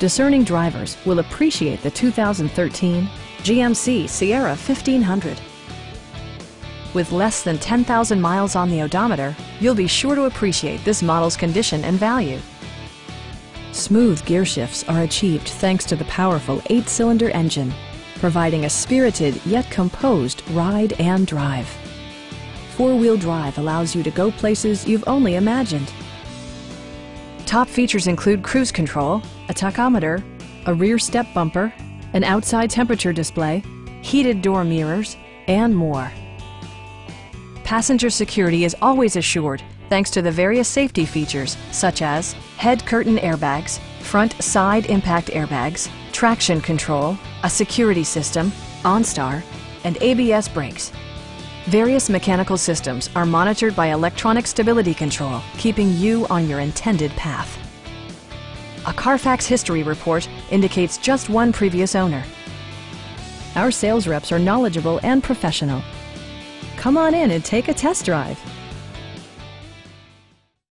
Discerning drivers will appreciate the 2013 GMC Sierra 1500. With less than 10,000 miles on the odometer, you'll be sure to appreciate this model's condition and value. Smooth gear shifts are achieved thanks to the powerful 8-cylinder engine, providing a spirited yet composed ride and drive. Four-wheel drive allows you to go places you've only imagined. Top features include cruise control, a tachometer, a rear step bumper, an outside temperature display, heated door mirrors, and more. Passenger security is always assured thanks to the various safety features such as head curtain airbags, front side impact airbags, traction control, a security system, OnStar, and ABS brakes. Various mechanical systems are monitored by electronic stability control, keeping you on your intended path. A Carfax history report indicates just one previous owner. Our sales reps are knowledgeable and professional. Come on in and take a test drive.